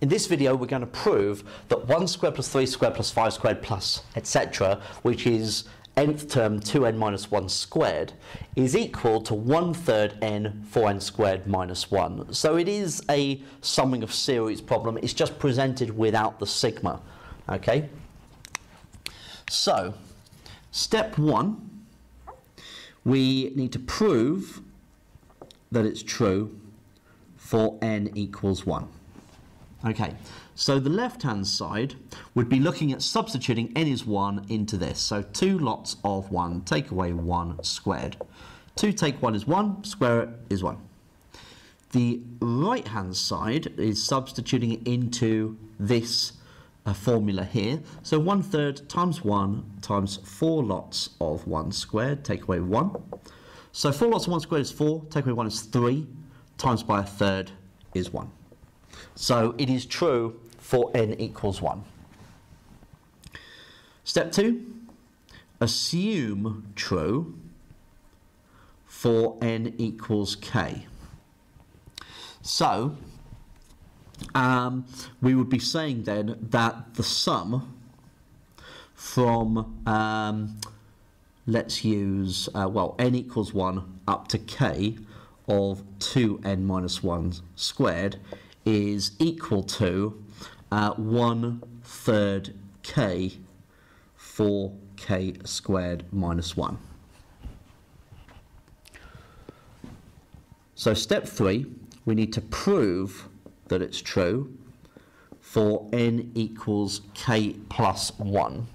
In this video, we're going to prove that 1 squared plus 3 squared plus 5 squared plus etc., which is nth term 2n minus 1 squared, is equal to 1/3 n 4n squared minus 1. So it is a summing of series problem. It's just presented without the sigma. Okay? So, step 1, we need to prove that it's true for n equals 1. Okay, so the left-hand side would be looking at substituting n is 1 into this. So 2 lots of 1, take away 1 squared. 2 take 1 is 1, square it is 1. The right-hand side is substituting it into this formula here. So 1/3 times 1 times 4 lots of 1 squared, take away 1. So 4 lots of 1 squared is 4, take away 1 is 3, times by 1/3 is 1. So it is true for n equals 1. Step 2, assume true for n equals k. So we would be saying then that the sum from, let's use, n equals 1 up to k of 2n minus 1 squared is equal to 1/3 k for k squared minus 1. So step 3, we need to prove that it's true for n equals k plus 1.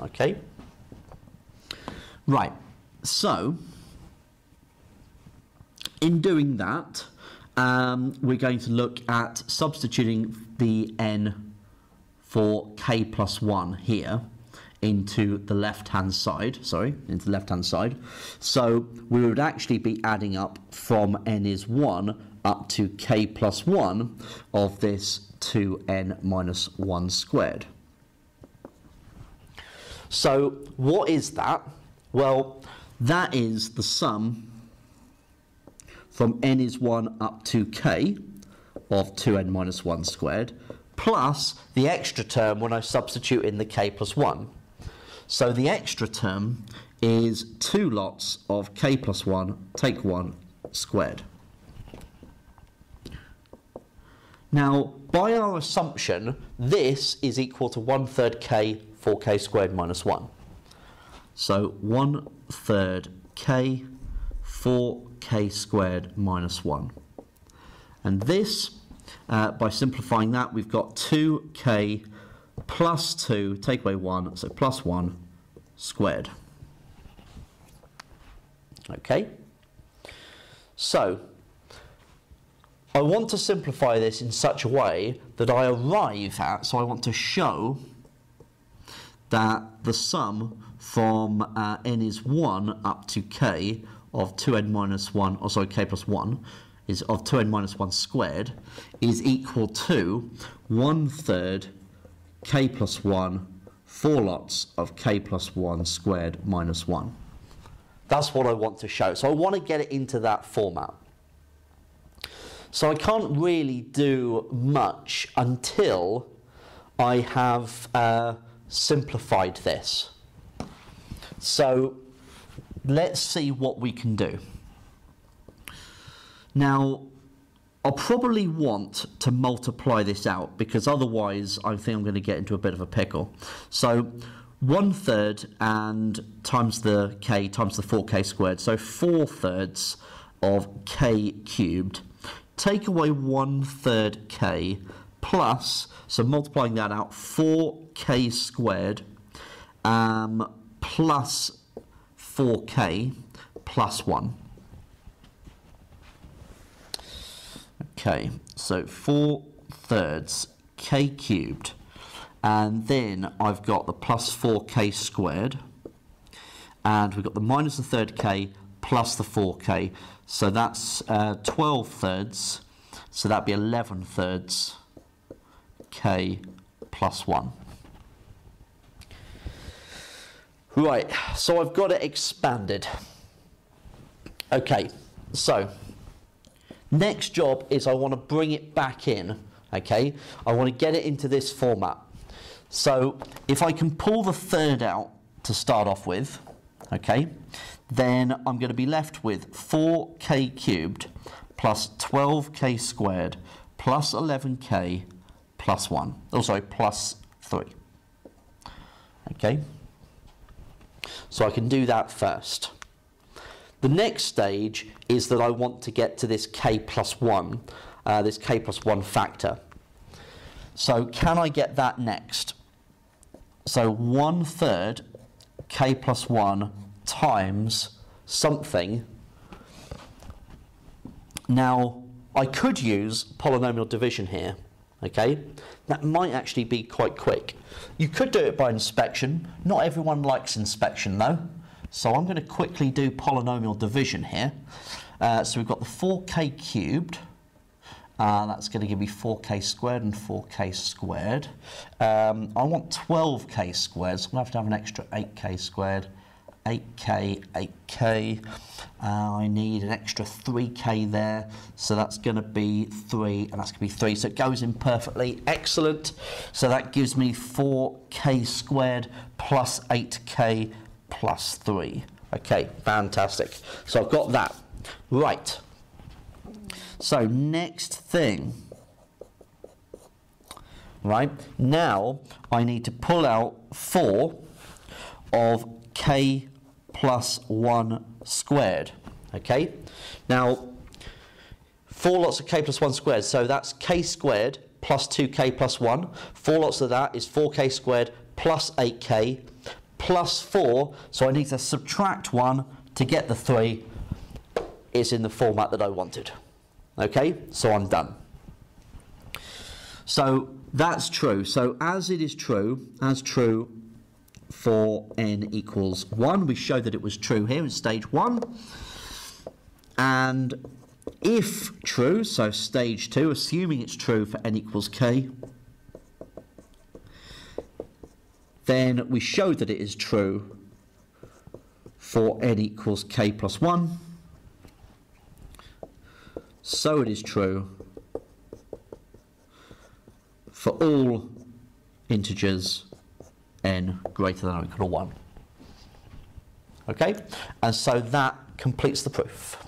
Okay? Right, so in doing that, we're going to look at substituting the n for k plus 1 here into the left-hand side. So we would actually be adding up from n is 1 up to k plus 1 of this 2n minus 1 squared. So what is that? Well, that is the sum from n is 1 up to k of 2n minus 1 squared, plus the extra term when I substitute in the k plus 1. So the extra term is 2 lots of k plus 1, take 1 squared. Now, by our assumption, this is equal to 1/3 k for k squared minus 1. So 1/3 k for k squared minus 1. And this, by simplifying that, we've got 2k plus 2, take away 1, so plus 1 squared. Okay? So, I want to simplify this in such a way that I arrive at, so I want to show that the sum from n is 1 up to k of 2n minus 1, or sorry, k plus 1, is of 2n minus 1 squared, is equal to 1/3 k plus 1, 4 lots of k plus 1 squared minus 1. That's what I want to show. So I want to get it into that format. So I can't really do much until I have simplified this. So let's see what we can do. Now, I'll probably want to multiply this out because otherwise I think I'm going to get into a bit of a pickle. So 1/3 and times the k times the 4k squared, so 4/3 of k cubed. Take away 1/3 k plus, so multiplying that out, 4k squared plus 4k plus 1. Okay, so 4/3 k cubed, and then I've got the plus 4k squared, and we've got the minus 1/3 k plus the 4k, so that's 12/3, so that'd be 11/3 k plus 1. Right, so I've got it expanded. Okay, so next job is I want to bring it back in, okay? I want to get it into this format. So if I can pull the third out to start off with, okay, then I'm going to be left with 4k cubed plus 12k squared plus 11k plus 1. Oh, sorry, plus 3. Okay? So I can do that first. The next stage is that I want to get to this k plus 1, this k plus 1 factor. So can I get that next? So 1/3 k plus 1 times something. Now, I could use polynomial division here, okay? That might actually be quite quick. You could do it by inspection. Not everyone likes inspection, though. So I'm going to quickly do polynomial division here. So we've got the 4k cubed. That's going to give me 4k squared and 4k squared. I want 12k squared, so I'm going to have an extra 8k squared. 8k, 8k. I need an extra 3k there, so that's going to be 3, and that's going to be 3, so it goes in perfectly. Excellent. So that gives me 4k squared plus 8k plus 3. Okay, fantastic. So I've got that. Right. So next thing, right, now I need to pull out 4 of k plus 1 squared, okay? Now, 4 lots of k plus 1 squared, so that's k squared plus 2k plus 1. 4 lots of that is 4k squared plus 8k plus 4, so I need to subtract 1 to get the 3. It's in the format that I wanted, okay? So I'm done. So that's true. So as it is true, as true, for n equals 1. We showed that it was true here in stage 1. And if true, so stage 2, assuming it's true for n equals k, then we showed that it is true for n equals k plus 1. So it is true for all integers n greater than or equal to 1. Okay, and so that completes the proof.